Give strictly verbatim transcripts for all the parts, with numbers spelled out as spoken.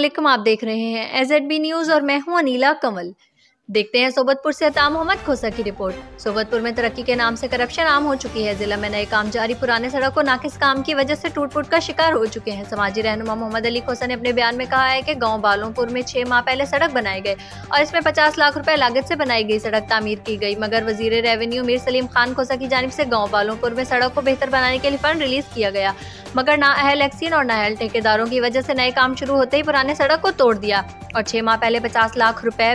अस्सलामुअलैकुम, आप देख रहे हैं एसजेबी न्यूज और मैं हूं अनिला कमल। देखते हैं सोहबतपुर से अता मोहम्मद खोसा की रिपोर्ट। सोहबतपुर में तरक्की के नाम से करप्शन आम हो चुकी है। जिला में नए काम जारी, पुराने सड़कों नाकिस काम की वजह से टूट फूट का शिकार हो चुके हैं। समाजी रहनुमा मोहम्मद अली खोसा ने अपने बयान में कहा है कि गांव बालोंपुर में छह माह पहले सड़क बनाए गए और इसमें पचास लाख रुपए लागत से बनाई गई सड़क तामीर की गई, मगर वजीर रेवेन्यू मीर सलीम खान खोसा की जानिब से गाँव बालोंपुर में सड़क को बेहतर बनाने के लिए फंड रिलीज किया गया, मगर ना अहल एक्सीन और ना अहल ठेकेदारों की वजह से नए काम शुरू होते ही पुराने सड़क को तोड़ दिया और छह माह पहले पचास लाख रुपए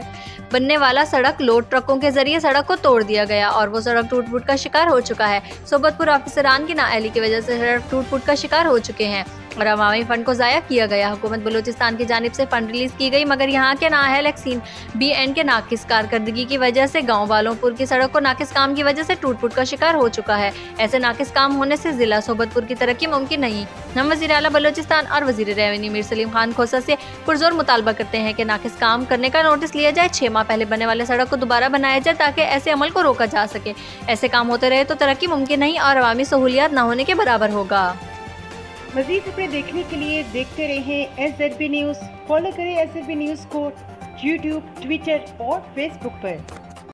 बनने वाला सड़क लोड ट्रकों के जरिए सड़क को तोड़ दिया गया और वो सड़क टूट फूट का शिकार हो चुका है। सोहबतपुर अफसरान की नाअहली की वजह से सड़क टूट फूट का शिकार हो चुके हैं और अवामी फंड को ज़ाया किया गया। हुकूमत बलूचिस्तान की जानिब से फंड रिलीज की गई, मगर यहाँ के नाअहल एक्सीन बी एन के नाकिस कारकर्दगी की वजह से गाँव बालोंपुर की सड़क को नाकिस काम की वजह से टूट फूट का शिकार हो चुका है। ऐसे नाकिस काम होने से जिला सोहबतपुर की तरक्की मुमकिन नहीं। हम वज़ीर आला बलूचिस्तान और वज़ीर रेवेन्यू मीर सलीम खान खोसा से पुरजोर मुतालबा करते हैं कि नाकिस काम करने का नोटिस लिया जाए, छह माह पहले बनने वाले सड़क को दोबारा बनाया जाए ताकि ऐसे अमल को रोका जा सके। ऐसे काम होते रहे तो तरक्की मुमकिन नहीं और अवामी सहूलियात न होने के बराबर होगा। मज़ीद खबरें देखने के लिए देखते रहें एसजेबी न्यूज़। फॉलो करें एसजेबी न्यूज़ को यूट्यूब, ट्विटर और फेसबुक पर।